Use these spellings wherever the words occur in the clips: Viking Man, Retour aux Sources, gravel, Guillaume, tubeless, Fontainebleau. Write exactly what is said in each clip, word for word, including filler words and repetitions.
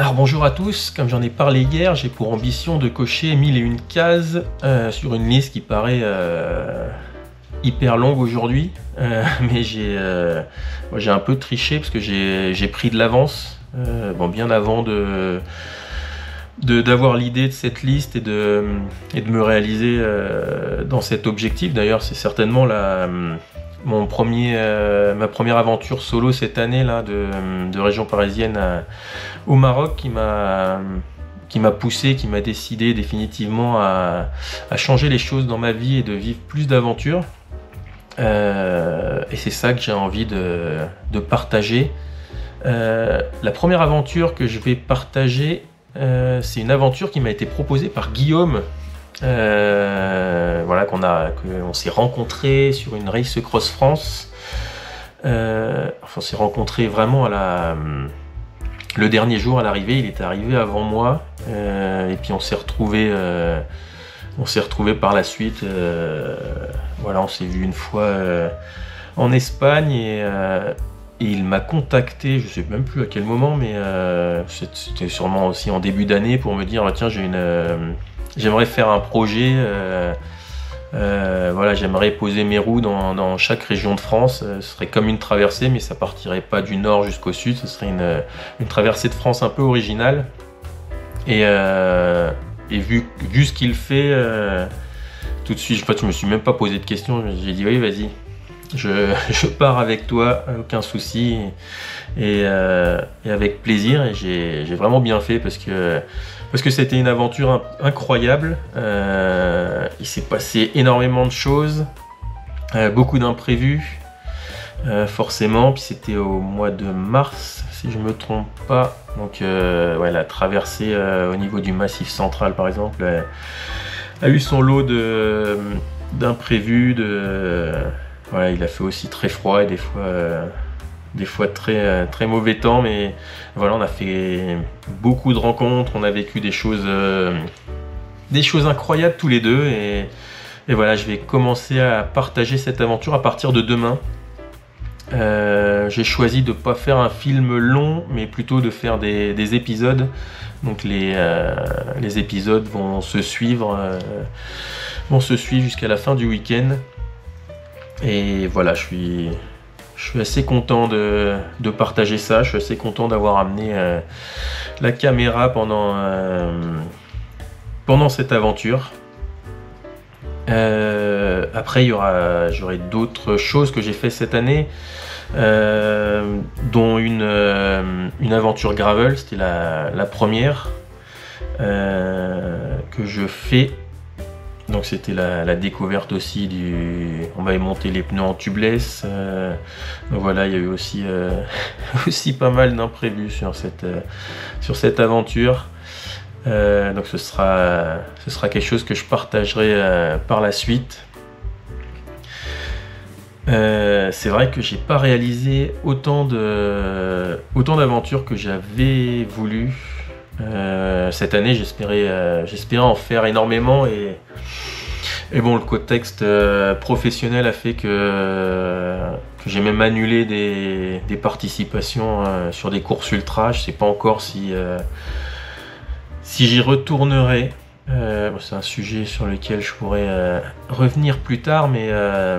Alors bonjour à tous, comme j'en ai parlé hier, j'ai pour ambition de cocher mille et une cases euh, sur une liste qui paraît euh, hyper longue aujourd'hui, euh, mais j'ai euh, un peu triché parce que j'ai pris de l'avance, euh, bon, bien avant de... d'avoir l'idée de cette liste et de, et de me réaliser euh, dans cet objectif. D'ailleurs, c'est certainement la, mon premier, euh, ma première aventure solo cette année là, de, de région parisienne à, au Maroc qui m'a qui m'a poussé, qui m'a décidé définitivement à, à changer les choses dans ma vie et de vivre plus d'aventures. Euh, et c'est ça que j'ai envie de, de partager. Euh, la première aventure que je vais partager, Euh, c'est une aventure qui m'a été proposée par Guillaume, euh, voilà, qu'on a, qu'on s'est rencontré sur une race cross France. Euh, enfin, on s'est rencontré vraiment à la, le dernier jour à l'arrivée. Il était arrivé avant moi, euh, et puis on s'est retrouvé, euh, on s'est retrouvé par la suite. Euh, voilà, on s'est vu une fois euh, en Espagne et euh, Et il m'a contacté, je ne sais même plus à quel moment, mais euh, c'était sûrement aussi en début d'année pour me dire, tiens, j'ai une, euh, j'aimerais faire un projet, euh, euh, voilà, j'aimerais poser mes roues dans, dans chaque région de France. Ce serait comme une traversée, mais ça partirait pas du nord jusqu'au sud, ce serait une, une traversée de France un peu originale. Et, euh, et vu, vu ce qu'il fait, euh, tout de suite, en fait, je me suis même pas posé de questions, j'ai dit, oui, vas-y. Je, je pars avec toi, aucun souci, et, euh, et avec plaisir. Et j'ai vraiment bien fait parce que parce que c'était une aventure incroyable. Euh, il s'est passé énormément de choses, euh, beaucoup d'imprévus, euh, forcément. Puis c'était au mois de mars, si je me trompe pas. Donc euh, ouais, la traversée euh, au niveau du Massif central, par exemple, euh, a eu son lot de d'imprévus, de euh, voilà, il a fait aussi très froid et des fois, euh, des fois très, euh, très mauvais temps, mais voilà, on a fait beaucoup de rencontres, on a vécu des choses, euh, des choses incroyables tous les deux, et, et voilà, je vais commencer à partager cette aventure à partir de demain. Euh, j'ai choisi de ne pas faire un film long, mais plutôt de faire des, des épisodes. Donc les, euh, les épisodes vont se suivre, euh, vont se suivre jusqu'à la fin du week-end. Et voilà, je suis, je suis assez content de, de partager ça. Je suis assez content d'avoir amené euh, la caméra pendant, euh, pendant cette aventure. Euh, après, il y aura, j'aurai d'autres choses que j'ai fait cette année, euh, dont une, euh, une aventure gravel. C'était la, la première euh, que je fais. Donc c'était la, la découverte aussi du... On m'avait monté les pneus en tubeless. Euh, donc voilà, il y a eu aussi, euh, aussi pas mal d'imprévus sur cette, euh, sur cette aventure. Euh, donc ce sera, ce sera quelque chose que je partagerai euh, par la suite. Euh, c'est vrai que j'ai pas réalisé autant de, autant d'aventures que j'avais voulu. Euh, cette année, j'espérais euh, j'espérais en faire énormément, et, et bon, le contexte euh, professionnel a fait que, euh, que j'ai même annulé des, des participations euh, sur des courses ultra. Je sais pas encore si, euh, si j'y retournerai. Euh, bon, c'est un sujet sur lequel je pourrais euh, revenir plus tard, mais... Euh,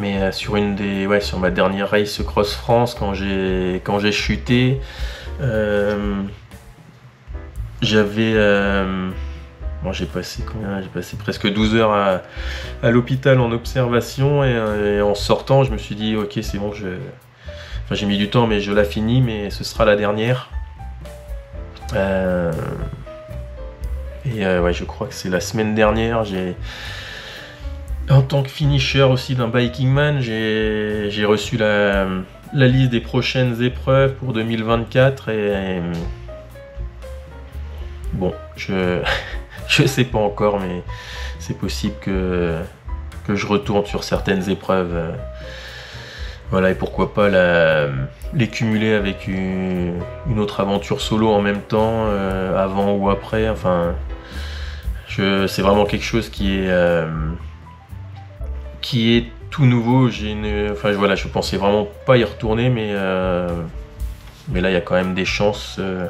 mais euh, sur une des, ouais, sur ma dernière race cross France, quand j'ai quand j'ai chuté, euh, j'avais euh, bon, j'ai passé combien j'ai passé presque douze heures à, à l'hôpital en observation, et, et en sortant, je me suis dit, ok, c'est bon, je enfin j'ai mis du temps, mais je la finis, mais ce sera la dernière. Euh, et euh, ouais, je crois que c'est la semaine dernière, j'ai en tant que finisher aussi d'un Viking Man, j'ai reçu la, la liste des prochaines épreuves pour deux mille vingt-quatre, et, et bon, je je sais pas encore, mais c'est possible que, que je retourne sur certaines épreuves. Voilà, et pourquoi pas la, les cumuler avec une, une autre aventure solo en même temps, euh, avant ou après. Enfin, c'est vraiment quelque chose qui est... Euh, qui est tout nouveau. J'ai une... enfin voilà, je pensais vraiment pas y retourner, mais euh... Mais là, il y a quand même des chances euh,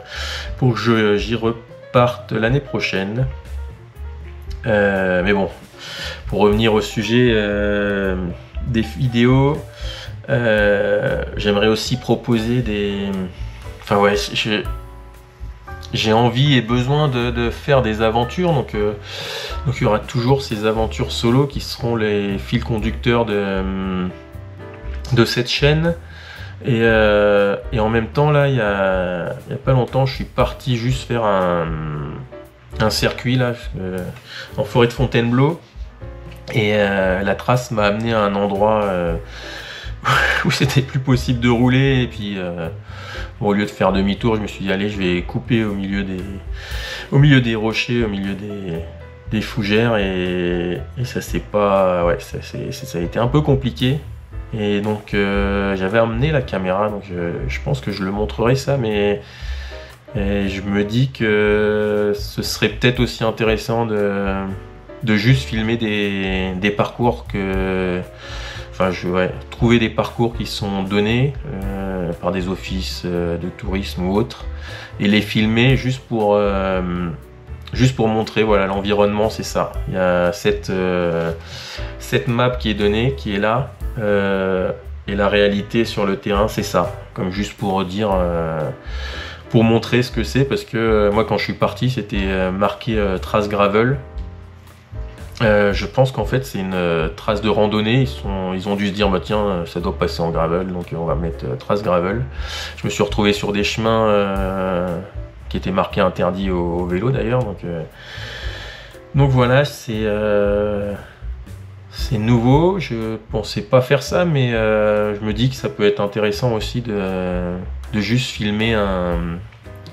pour que j'y reparte l'année prochaine. Euh, mais bon, pour revenir au sujet euh, des vidéos, euh, j'aimerais aussi proposer des... Enfin ouais, j'ai envie et besoin de, de faire des aventures. Donc, euh, donc il y aura toujours ces aventures solo qui seront les fils conducteurs de, de cette chaîne. Et, euh, et en même temps, là, il n'y a, y a pas longtemps, je suis parti juste faire un, un circuit là, euh, en forêt de Fontainebleau. Et euh, la trace m'a amené à un endroit euh, où c'était plus possible de rouler. Et puis, euh, bon, au lieu de faire demi-tour, je me suis dit, allez, je vais couper au milieu des, au milieu des rochers, au milieu des, des fougères. Et, et ça, c'est pas. Ouais, ça, ça a été un peu compliqué. Et donc euh, j'avais amené la caméra, donc je, je pense que je le montrerai ça, mais et je me dis que ce serait peut-être aussi intéressant de, de juste filmer des, des parcours que... Enfin, je ouais, trouver des parcours qui sont donnés euh, par des offices euh, de tourisme ou autres, et les filmer juste pour... Euh, Juste pour montrer, voilà, l'environnement, c'est ça. Il y a cette, euh, cette map qui est donnée, qui est là, euh, et la réalité sur le terrain, c'est ça. Comme juste pour dire, euh, pour montrer ce que c'est, parce que euh, moi, quand je suis parti, c'était euh, marqué euh, trace gravel. Euh, je pense qu'en fait, c'est une euh, trace de randonnée. Ils, sont, ils ont dû se dire, bah, tiens, ça doit passer en gravel, donc euh, on va mettre euh, trace gravel. Je me suis retrouvé sur des chemins... Euh, qui était marqué interdit au, au vélo d'ailleurs, donc euh, donc voilà, c'est euh, c'est nouveau, je pensais pas faire ça, mais euh, je me dis que ça peut être intéressant aussi de, de juste filmer un,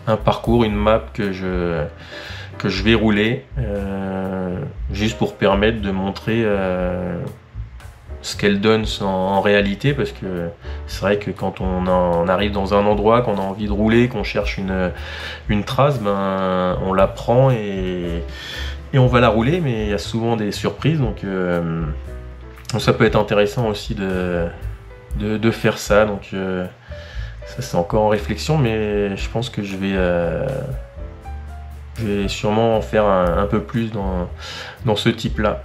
un parcours, une map que je que je vais rouler, euh, juste pour permettre de montrer euh, ce qu'elle donne en, en réalité, parce que c'est vrai que quand on, en, on arrive dans un endroit, qu'on a envie de rouler, qu'on cherche une, une trace, ben, on la prend et, et on va la rouler, mais il y a souvent des surprises, donc, euh, donc ça peut être intéressant aussi de, de, de faire ça, donc euh, ça c'est encore en réflexion, mais je pense que je vais... Euh, je vais sûrement en faire un, un peu plus dans, dans ce type-là.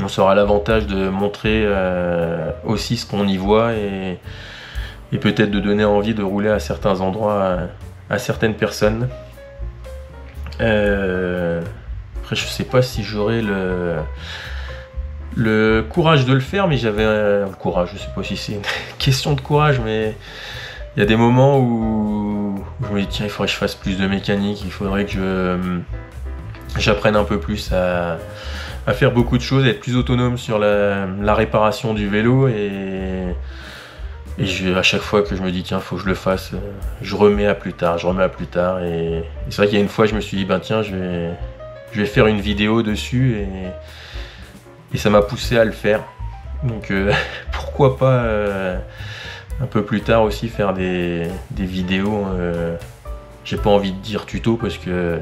On sera l'avantage de montrer euh, aussi ce qu'on y voit et, et peut-être de donner envie de rouler à certains endroits à, à certaines personnes. Euh, après, je sais pas si j'aurai le, le courage de le faire, mais j'avais euh, le courage. Je sais pas si c'est une question de courage, mais il y a des moments où je me dis tiens, il faudrait que je fasse plus de mécanique, il faudrait que je j'apprenne un peu plus à à faire beaucoup de choses, être plus autonome sur la, la réparation du vélo, et, et je, à chaque fois que je me dis tiens, faut que je le fasse, je remets à plus tard, je remets à plus tard, et, et c'est vrai qu'il y a une fois je me suis dit ben tiens, je vais, je vais faire une vidéo dessus, et, et ça m'a poussé à le faire, donc euh, pourquoi pas euh, un peu plus tard aussi faire des, des vidéos, euh, j'ai pas envie de dire tuto parce que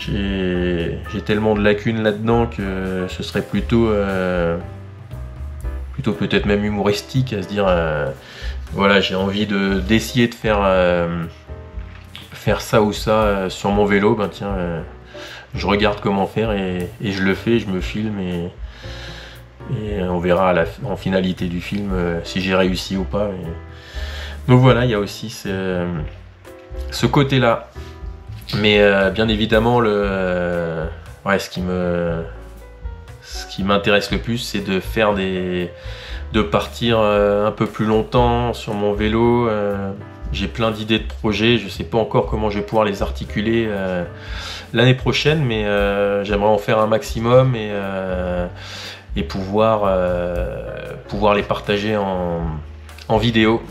j'ai tellement de lacunes là-dedans que ce serait plutôt, euh, plutôt peut-être même humoristique à se dire, euh, voilà, j'ai envie de d'essayer de faire, euh, faire ça ou ça euh, sur mon vélo, ben tiens, euh, je regarde comment faire et, et je le fais, je me filme et, et on verra à la, en finalité du film euh, si j'ai réussi ou pas. Mais... Donc voilà, il y a aussi ce, ce côté-là. Mais euh, bien évidemment, le, euh, ouais, ce qui me, ce qui m'intéresse le plus, c'est de faire des, de partir euh, un peu plus longtemps sur mon vélo. Euh, j'ai plein d'idées de projets, je ne sais pas encore comment je vais pouvoir les articuler euh, l'année prochaine, mais euh, j'aimerais en faire un maximum et, euh, et pouvoir, euh, pouvoir les partager en, en vidéo.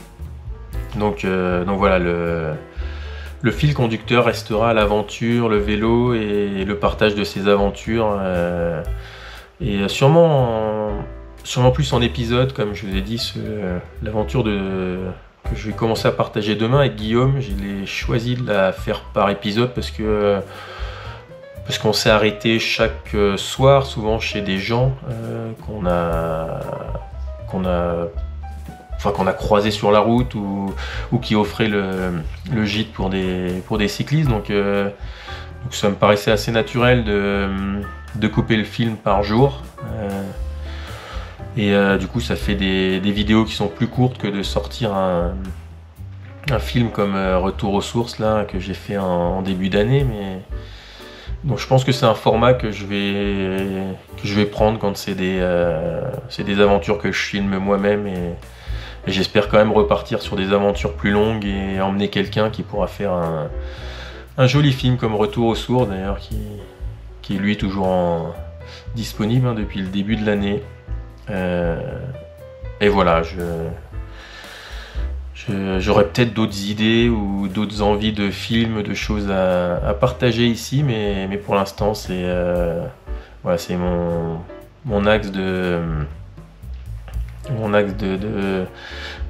Donc, euh, donc voilà le. Le fil conducteur restera l'aventure, le vélo et le partage de ces aventures. Euh, et sûrement, en, sûrement plus en épisode, comme je vous ai dit, euh, l'aventure que je vais commencer à partager demain avec Guillaume. J'ai choisi de la faire par épisode parce que parce qu'on s'est arrêté chaque soir, souvent chez des gens euh, qu'on a qu'on a enfin, qu'on a croisé sur la route ou, ou qui offrait le, le gîte pour des, pour des cyclistes. Donc, euh, donc ça me paraissait assez naturel de, de couper le film par jour. Euh, et euh, du coup ça fait des, des vidéos qui sont plus courtes que de sortir un, un film comme euh, Retour aux Sources là, que j'ai fait en, en début d'année. Mais... Donc je pense que c'est un format que je vais, que je vais prendre quand c'est des, euh, c'est des aventures que je filme moi-même, et, et j'espère quand même repartir sur des aventures plus longues et emmener quelqu'un qui pourra faire un, un joli film comme Retour aux Sources d'ailleurs, qui, qui est lui toujours en, disponible hein, depuis le début de l'année. Euh, et voilà, je... J'aurais peut-être d'autres idées ou d'autres envies de films, de choses à, à partager ici, mais, mais pour l'instant, c'est euh, voilà, c'est mon, mon axe de mon axe de, de,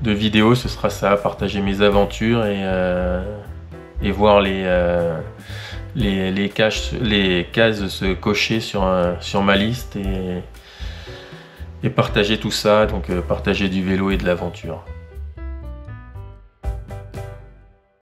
de vidéo, ce sera ça, partager mes aventures et, euh, et voir les, euh, les, les, caches, les cases se cocher sur, sur ma liste et, et partager tout ça, donc euh, partager du vélo et de l'aventure.